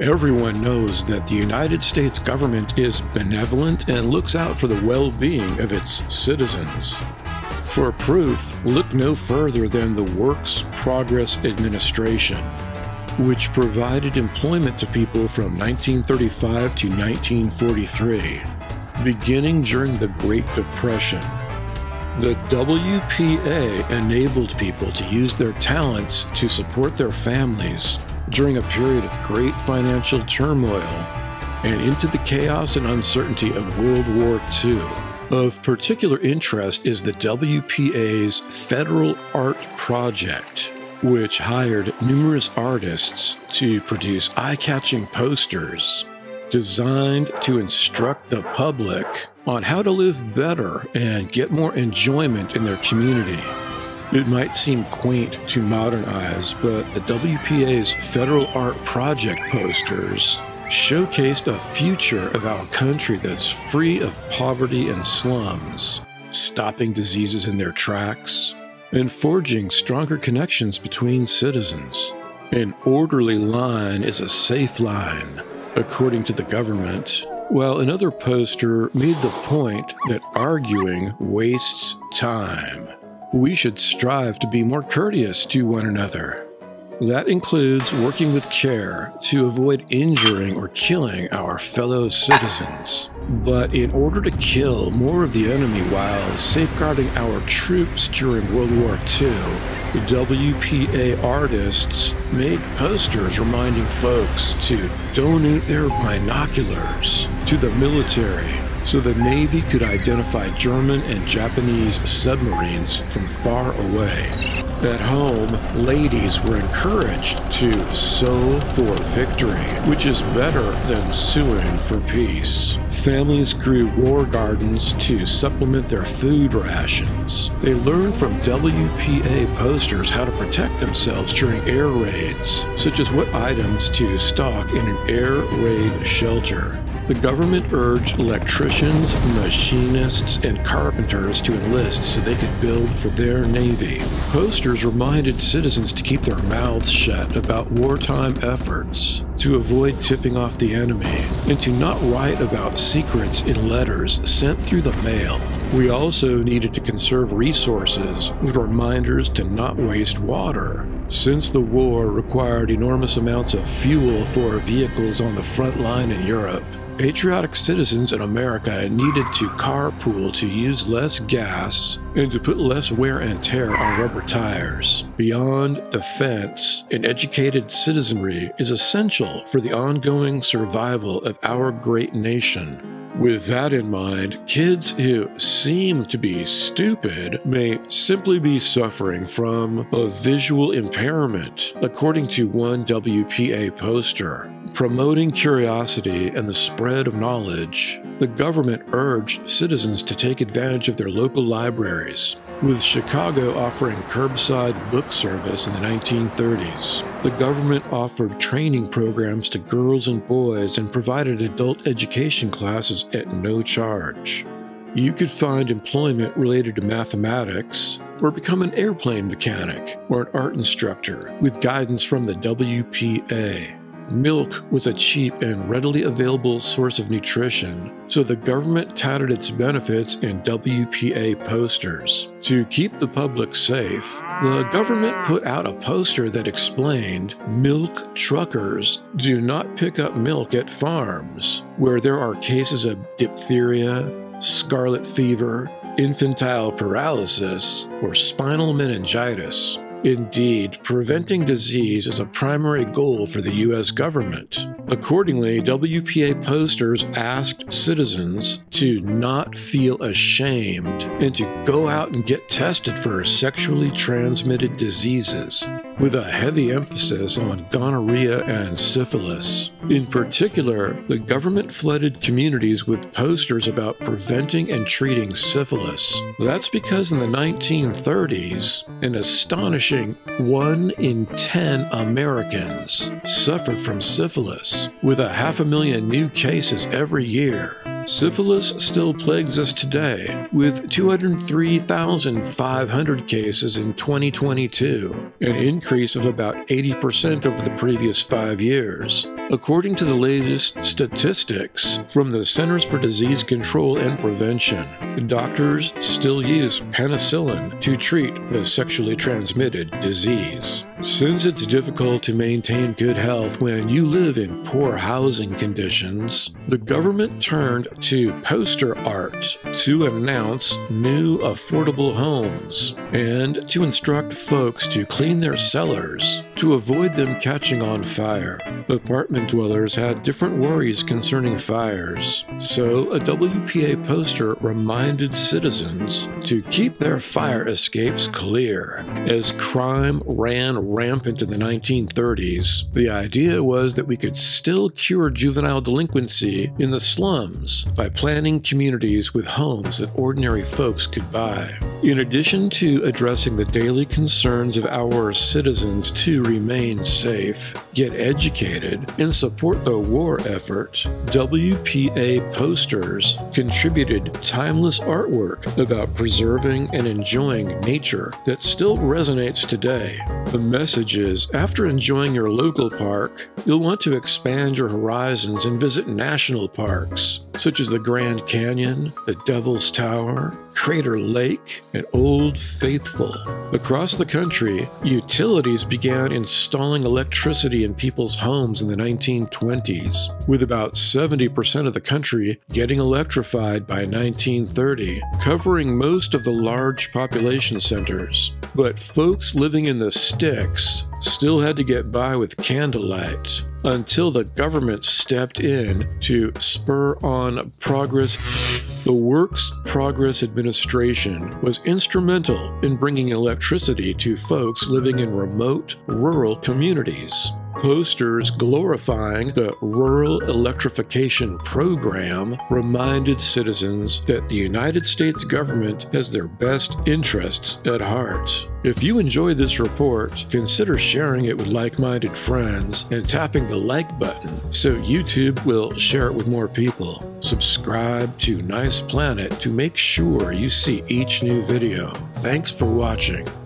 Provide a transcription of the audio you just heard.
Everyone knows that the United States government is benevolent and looks out for the well-being of its citizens. For proof, look no further than the Works Progress Administration, which provided employment to people from 1935 to 1943, beginning during the Great Depression. The WPA enabled people to use their talents to support their families during a period of great financial turmoil and into the chaos and uncertainty of World War II. Of particular interest is the WPA's Federal Art Project, which hired numerous artists to produce eye-catching posters designed to instruct the public on how to live better and get more enjoyment in their community. It might seem quaint to modern eyes, but the WPA's Federal Art Project posters showcased a future of our country that's free of poverty and slums, stopping diseases in their tracks, and forging stronger connections between citizens. An orderly line is a safe line, according to the government, while another poster made the point that arguing wastes time. We should strive to be more courteous to one another. That includes working with care to avoid injuring or killing our fellow citizens. But in order to kill more of the enemy while safeguarding our troops during World War II, WPA artists made posters reminding folks to donate their binoculars to the military so the Navy could identify German and Japanese submarines from far away. At home, ladies were encouraged to sow for victory, which is better than suing for peace. Families grew war gardens to supplement their food rations. They learned from WPA posters how to protect themselves during air raids, such as what items to stock in an air raid shelter. The government urged electricians, machinists, and carpenters to enlist so they could build for their Navy. Posters reminded citizens to keep their mouths shut about wartime efforts, to avoid tipping off the enemy, and to not write about secrets in letters sent through the mail. We also needed to conserve resources with reminders to not waste water. Since the war required enormous amounts of fuel for vehicles on the front line in Europe, patriotic citizens in America needed to carpool to use less gas and to put less wear and tear on rubber tires. Beyond defense, an educated citizenry is essential for the ongoing survival of our great nation. With that in mind, kids who seem to be stupid may simply be suffering from a visual impairment, according to one WPA poster. Promoting curiosity and the spread of knowledge, the government urged citizens to take advantage of their local libraries, with Chicago offering curbside book service in the 1930s. The government offered training programs to girls and boys and provided adult education classes at no charge. You could find employment related to mathematics, or become an airplane mechanic or an art instructor with guidance from the WPA. Milk was a cheap and readily available source of nutrition, so the government touted its benefits in WPA posters. To keep the public safe, the government put out a poster that explained milk truckers do not pick up milk at farms, where there are cases of diphtheria, scarlet fever, infantile paralysis, or spinal meningitis. Indeed, preventing disease is a primary goal for the U.S. government. Accordingly, WPA posters asked citizens to not feel ashamed and to go out and get tested for sexually transmitted diseases, with a heavy emphasis on gonorrhea and syphilis. In particular, the government flooded communities with posters about preventing and treating syphilis. That's because in the 1930s, an astonishing 1 in 10 Americans suffered from syphilis, with 500,000 new cases every year. Syphilis still plagues us today, with 203,500 cases in 2022, an increase of about 80% over the previous 5 years. According to the latest statistics from the Centers for Disease Control and Prevention, doctors still use penicillin to treat the sexually transmitted disease. Since it's difficult to maintain good health when you live in poor housing conditions, the government turned to poster art to announce new affordable homes and to instruct folks to clean their cellars to avoid them catching on fire. Apartment dwellers had different worries concerning fires, so a WPA poster reminded citizens to keep their fire escapes clear. As crime ran rampant in the 1930s, the idea was that we could still cure juvenile delinquency in the slums by planning communities with homes that ordinary folks could buy. In addition to addressing the daily concerns of our citizens to remain safe, get educated, and support the war effort, WPA posters contributed timeless artwork about preserving and enjoying nature that still resonates today. The message is, after enjoying your local park, you'll want to expand your horizons and visit national parks, such as the Grand Canyon, the Devil's Tower, Crater Lake, and Old Faithful. Across the country, utilities began installing electricity in people's homes in the 1920s, with about 70% of the country getting electrified by 1930, covering most of the large population centers. But folks living in the sticks still had to get by with candlelight, until the government stepped in to spur on progress. The Works Progress Administration was instrumental in bringing electricity to folks living in remote, rural communities. Posters glorifying the Rural Electrification Program reminded citizens that the United States government has their best interests at heart. If you enjoy this report, consider sharing it with like-minded friends and tapping the like button so YouTube will share it with more people. Subscribe to Nice Planet to make sure you see each new video. Thanks for watching.